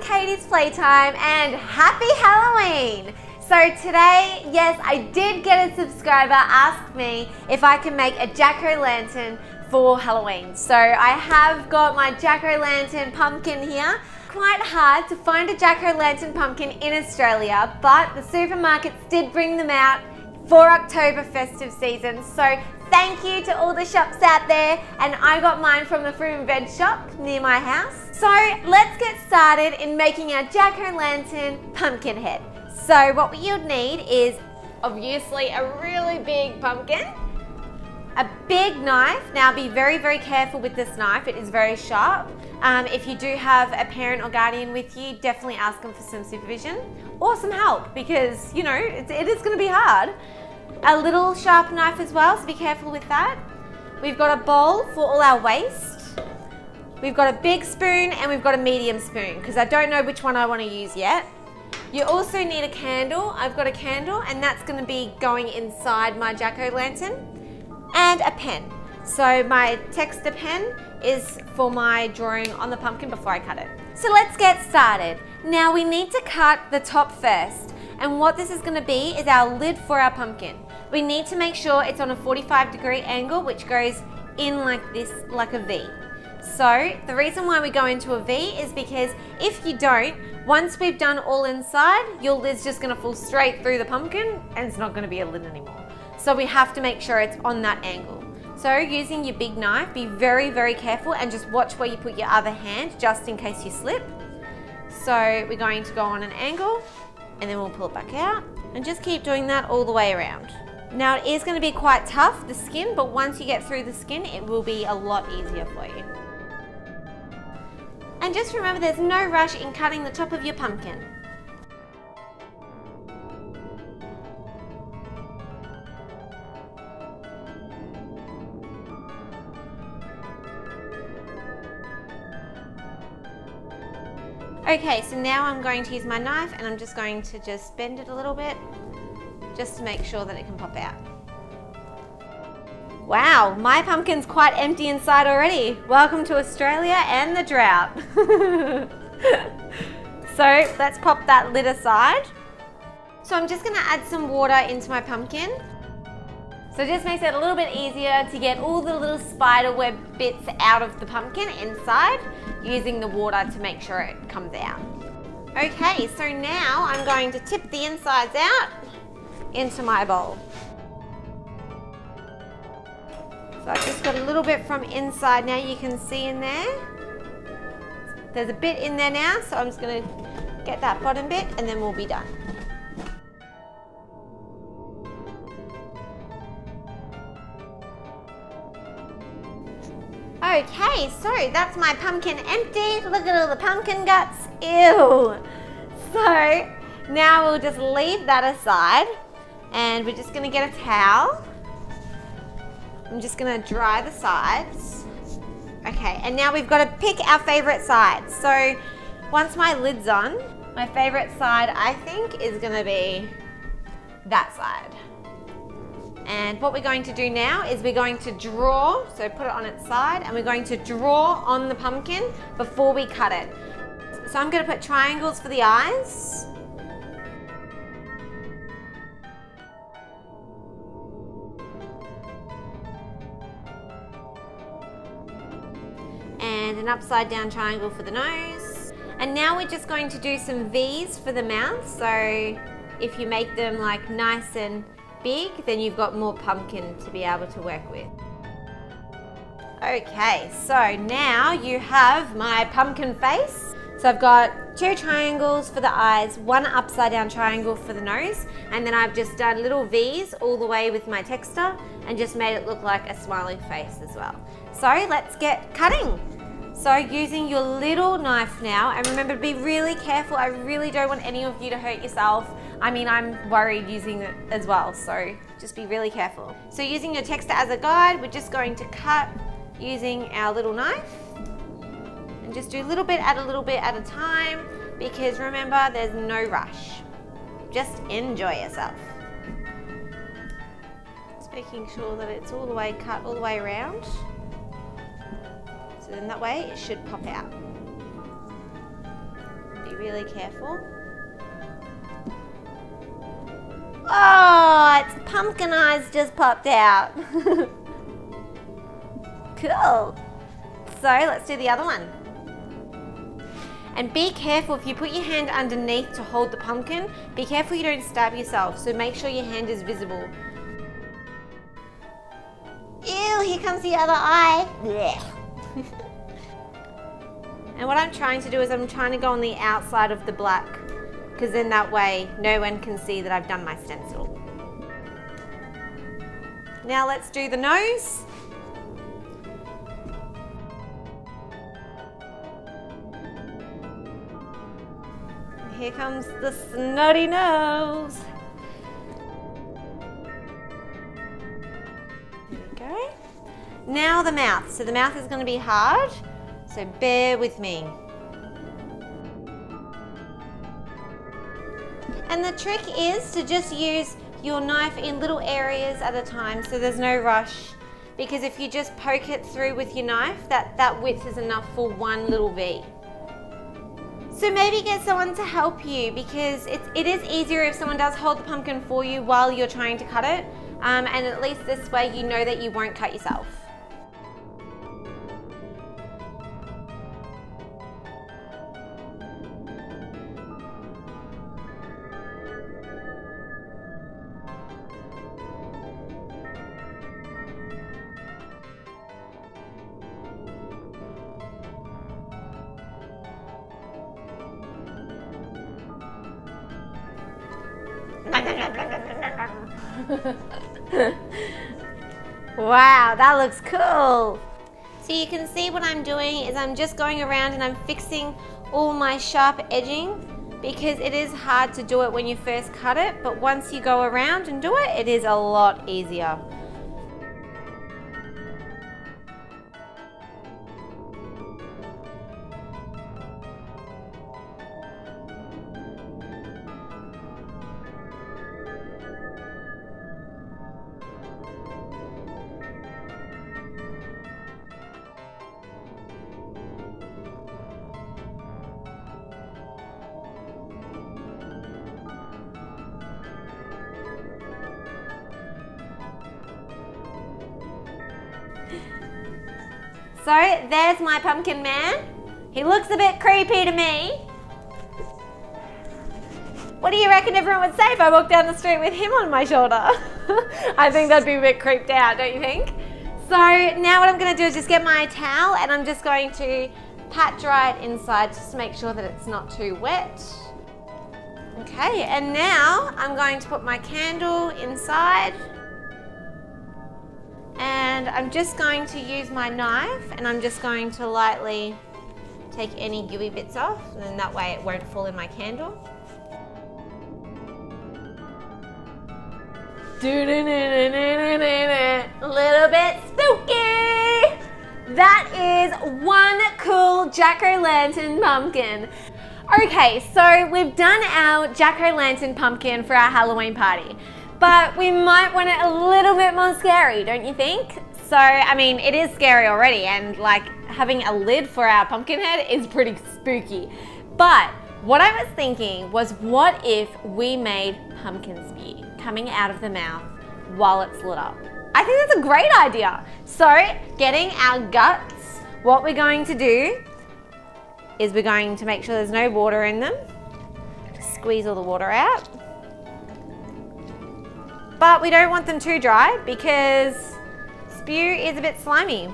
to Katie's Playtime and happy Halloween! So today, yes, I did get a subscriber ask me if I can make a Jack-O-Lantern for Halloween. So I have got my Jack-O-Lantern pumpkin here. Quite hard to find a Jack-O-Lantern pumpkin in Australia, but the supermarkets did bring them out for October festive season. So thank you to all the shops out there, and I got mine from the fruit and veg shop near my house. So let's get started in making our Jack-O-Lantern pumpkin head. So what you'll need is obviously a really big pumpkin, a big knife. Now be very, very careful with this knife, it is very sharp. If you do have a parent or guardian with you, definitely ask them for some supervision or some help, because you know, it is going to be hard. A little sharp knife as well, so be careful with that. We've got a bowl for all our waste. We've got a big spoon and we've got a medium spoon, because I don't know which one I want to use yet. You also need a candle. I've got a candle and that's going to be going inside my Jack-O-Lantern. And a pen. So my texture pen is for my drawing on the pumpkin before I cut it. So let's get started. Now we need to cut the top first, and what this is going to be is our lid for our pumpkin. We need to make sure it's on a 45-degree angle, which goes in like this, like a V. So the reason why we go into a V is because if you don't, once we've done all inside, your lid's just going to fall straight through the pumpkin and it's not going to be a lid anymore. So we have to make sure it's on that angle. So using your big knife, be very, very careful and just watch where you put your other hand just in case you slip. So we're going to go on an angle and then we'll pull it back out and just keep doing that all the way around. Now it is going to be quite tough, the skin, but once you get through the skin, it will be a lot easier for you. And just remember, there's no rush in cutting the top of your pumpkin. Okay, so now I'm going to use my knife and I'm just going to just bend it a little bit, just to make sure that it can pop out. Wow, my pumpkin's quite empty inside already. Welcome to Australia and the drought. So let's pop that lid aside. So I'm just gonna add some water into my pumpkin. So it just makes it a little bit easier to get all the little spider web bits out of the pumpkin inside, using the water to make sure it comes out. Okay, so now I'm going to tip the insides out into my bowl. So I've just got a little bit from inside now, you can see in there. There's a bit in there now, so I'm just gonna get that bottom bit and then we'll be done. Okay, so that's my pumpkin empty. Look at all the pumpkin guts. Ew. So now we'll just leave that aside and we're just gonna get a towel. I'm just gonna dry the sides. Okay, and now we've got to pick our favorite sides. So once my lid's on, my favorite side I think is gonna be that side. And what we're going to do now is we're going to draw, so put it on its side, and we're going to draw on the pumpkin before we cut it. So I'm going to put triangles for the eyes. And an upside down triangle for the nose. And now we're just going to do some V's for the mouth. So if you make them like nice and big, then you've got more pumpkin to be able to work with. Okay, so now you have my pumpkin face. So I've got two triangles for the eyes, one upside down triangle for the nose, and then I've just done little V's all the way with my texture and just made it look like a smiling face as well. So let's get cutting. So using your little knife now, and remember to be really careful. I really don't want any of you to hurt yourself. I mean, I'm worried using it as well, so just be really careful. So using your texture as a guide, we're just going to cut using our little knife and just do a little bit at a time, because remember, there's no rush. Just enjoy yourself. Just making sure that it's all the way cut, all the way around. So then that way it should pop out. Be really careful. Oh, its pumpkin eyes just popped out. Cool. So let's do the other one. And be careful, if you put your hand underneath to hold the pumpkin, be careful you don't stab yourself, so make sure your hand is visible. Ew, here comes the other eye. And what I'm trying to do is I'm trying to go on the outside of the black, because then that way no one can see that I've done my stencil. Now let's do the nose. Here comes the snotty nose. There we go. Now the mouth. So the mouth is going to be hard, so bear with me. And the trick is to just use your knife in little areas at a time, so there's no rush. Because if you just poke it through with your knife, that width is enough for one little V. So maybe get someone to help you, because it is easier if someone does hold the pumpkin for you while you're trying to cut it, and at least this way you know that you won't cut yourself. Wow, that looks cool. So you can see what I'm doing is I'm just going around and I'm fixing all my sharp edging, because it is hard to do it when you first cut it, but once you go around and do it, it is a lot easier. So there's my pumpkin man. He looks a bit creepy to me. What do you reckon everyone would say if I walked down the street with him on my shoulder? I think that'd be a bit creeped out, don't you think? So now what I'm going to do is just get my towel and I'm just going to pat dry it inside just to make sure that it's not too wet. Okay, and now I'm going to put my candle inside. And I'm just going to use my knife and I'm just going to lightly take any gooey bits off, and then that way it won't fall in my candle. A little bit spooky! That is one cool jack-o'-lantern pumpkin. Okay, so we've done our jack-o'-lantern pumpkin for our Halloween party. But we might want it a little bit more scary, don't you think? So, I mean, it is scary already, and like having a lid for our pumpkin head is pretty spooky. But what I was thinking was, what if we made pumpkin spew coming out of the mouth while it's lit up? I think that's a great idea. So, getting our guts, what we're going to do is we're going to make sure there's no water in them. Just squeeze all the water out. But we don't want them too dry because spew is a bit slimy.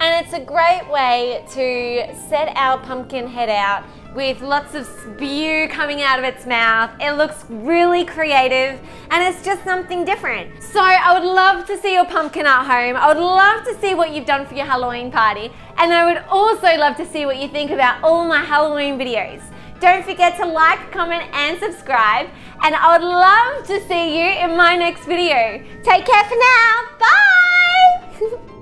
And it's a great way to set our pumpkin head out with lots of spew coming out of its mouth. It looks really creative and it's just something different. So I would love to see your pumpkin at home. I would love to see what you've done for your Halloween party. And I would also love to see what you think about all my Halloween videos. Don't forget to like, comment and subscribe. And I would love to see you in my next video. Take care for now. Bye!